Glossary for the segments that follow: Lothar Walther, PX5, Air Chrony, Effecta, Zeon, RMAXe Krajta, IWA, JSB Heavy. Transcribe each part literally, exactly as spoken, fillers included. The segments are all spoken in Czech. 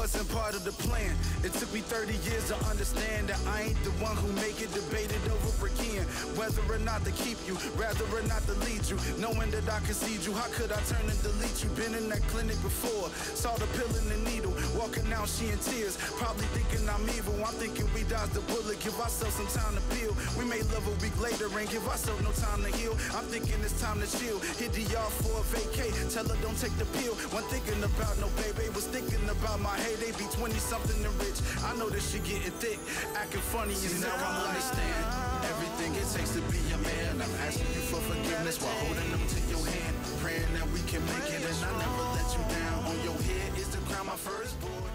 wasn't part of the plan. It took me thirty years to understand that I ain't the one who make it, debated over again, whether or not to keep you, rather or not to lead you, knowing that I concede you. How could I turn and delete you? Been in that clinic before, saw the pill and the needle, walking out she in tears, probably thinking I'm evil. I'm thinking we dodged the bullet, give ourselves some time to peel. We may love a week later and give ourselves no time to heal. I'm thinking it's time to chill, hit the yard for a vacay, tell her don't take the pill. One thinking about no baby, was thinking about my heyday, be twenty something and rich. I know that she getting thick, acting funny, and now I'm like, stand everything it takes to be a man. I'm asking you for forgiveness while holding them to your hand, praying that we can make it and I never let you down. On your head is the crown, my firstborn.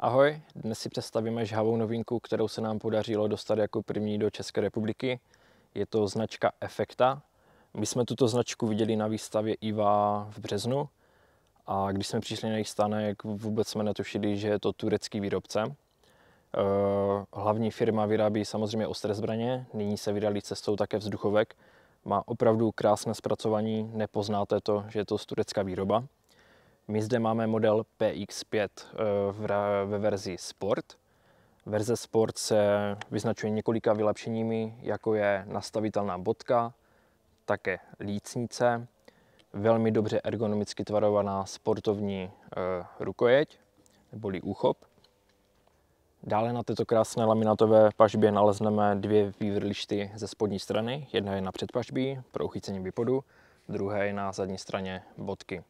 Ahoj, dnes si představíme žhavou novinku, kterou se nám podařilo dostat jako první do České republiky. Je to značka Effecta. My jsme tuto značku viděli na výstavě I W A v březnu a když jsme přišli na jejich stánek, vůbec jsme netušili, že je to turecký výrobce. Hlavní firma vyrábí samozřejmě ostré zbraně, nyní se vydali cestou také vzduchovek. Má opravdu krásné zpracování, nepoznáte to, že je to z turecká výroba. My zde máme model P X pět ve verzi Sport. Verze Sport se vyznačuje několika vylepšeními, jako je nastavitelná bodka, také lícnice, velmi dobře ergonomicky tvarovaná sportovní rukojeť neboli úchop. Dále na této krásné laminátové pažbě nalezneme dvě vývrlišty ze spodní strany. Jedna je na předpažbí pro uchycení bipodu, druhá je na zadní straně bodky.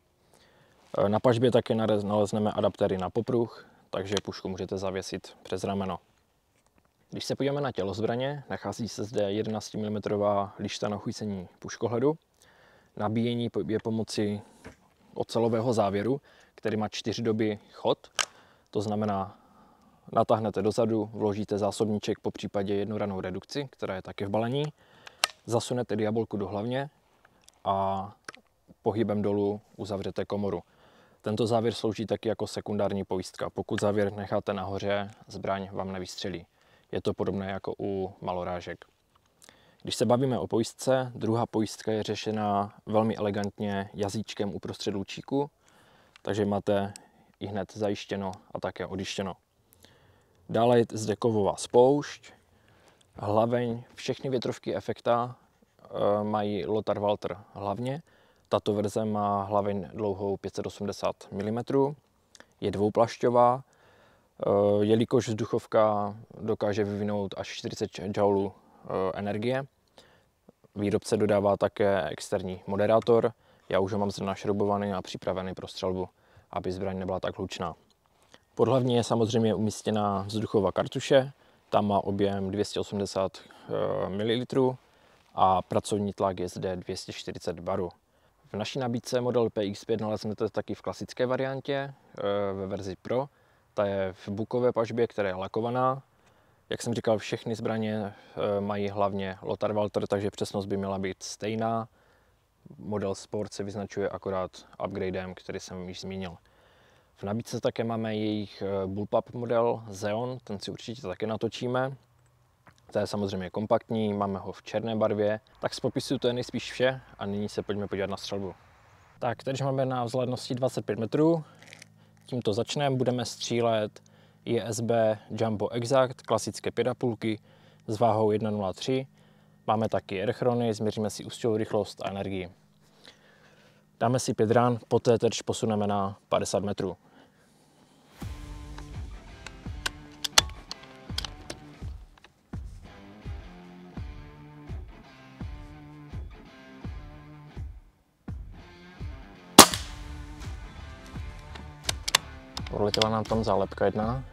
Na pažbě také nalezneme adaptéry na popruh, takže pušku můžete zavěsit přes rameno. Když se podíváme na tělo zbraně, nachází se zde jedenáct milimetrů lišta na uchycení puškohledu. Nabíjení je pomocí ocelového závěru, který má čtyři doby chod, to znamená, natáhnete dozadu, vložíte zásobníček, po případě jednu ranou redukci, která je také v balení, zasunete diabolku do hlavně a pohybem dolů uzavřete komoru. Tento závěr slouží taky jako sekundární pojistka. Pokud závěr necháte nahoře, zbraň vám nevystřelí. Je to podobné jako u malorážek. Když se bavíme o pojistce, druhá pojistka je řešena velmi elegantně jazyčkem uprostřed lůčíku, takže máte i hned zajištěno a také odištěno. Dále je zde kovová spoušť, hlaveň, všechny větrovky Effecta mají Lothar Walther hlavně. Tato verze má hlaveň dlouhou pět set osmdesát milimetrů, je dvouplašťová, jelikož vzduchovka dokáže vyvinout až čtyřicet džoulů energie. Výrobce dodává také externí moderátor, já už ho mám zde našroubovaný a připravený pro střelbu, aby zbraň nebyla tak hlučná. Pod hlavní je samozřejmě umístěna vzduchová kartuše, ta má objem dvě stě osmdesát mililitrů a pracovní tlak je zde dvě stě čtyřicet barů. V naší nabídce model P X pět naleznete taky v klasické variantě ve verzi Pro. Ta je v bukové pažbě, která je lakovaná. Jak jsem říkal, všechny zbraně mají hlavně Lothar Walther, takže přesnost by měla být stejná. Model Sport se vyznačuje akorát upgradem, který jsem již zmínil. V nabídce také máme jejich bullpup model Zeon, ten si určitě také natočíme. To je samozřejmě kompaktní, máme ho v černé barvě. Tak z popisu to je nejspíš vše a nyní se pojďme podívat na střelbu. Tak, teď máme na vzhlednosti dvacet pět metrů. Tímto začneme, budeme střílet I S B Jumbo Exact, klasické pět a půl s váhou jedna nula tři. Máme taky Air Chrony, změříme si ústěvou rychlost a energii. Dáme si pět rán, poté terč posuneme na padesát metrů. Proletěla nám tam zálepka jedna.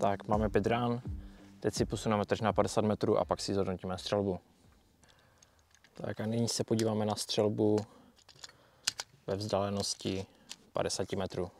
Tak, máme pět rán, teď si posuneme terč na padesát metrů a pak si zhodnotíme střelbu. Tak a nyní se podíváme na střelbu ve vzdálenosti padesát metrů.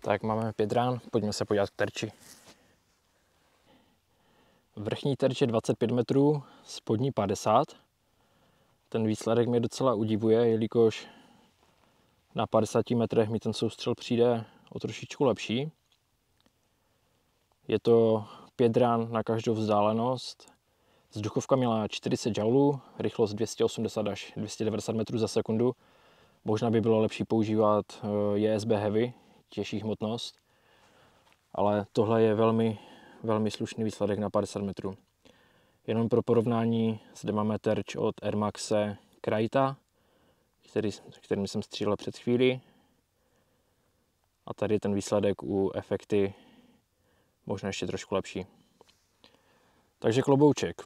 Tak máme pět rán, pojďme se podívat k terči. Vrchní terč je dvacet pět metrů, spodní padesát. Ten výsledek mě docela udivuje, jelikož na padesáti metrech mi ten soustřel přijde o trošičku lepší. Je to pět rán na každou vzdálenost. Vzduchovka měla čtyřicet joulů, rychlost dvě stě osmdesát až dvě stě devadesát metrů za sekundu. Možná by bylo lepší používat J S B Heavy, těžší hmotnost, ale tohle je velmi, velmi slušný výsledek na padesát metrů. Jenom pro porovnání, zde máme terč od RMAXe Krajta, který, kterým jsem střílel před chvílí. A tady je ten výsledek u Effecty možná ještě trošku lepší. Takže klobouček.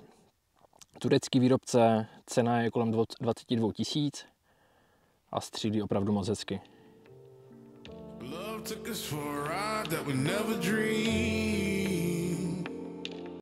Turecký výrobce, cena je kolem dvacet dva tisíc a střílí opravdu moc hezky. Took us for a ride that we never dreamed.